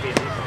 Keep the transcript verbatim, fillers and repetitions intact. gotta be at least.